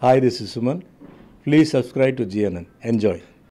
Hi, this is Suman. Please subscribe to GNN. Enjoy.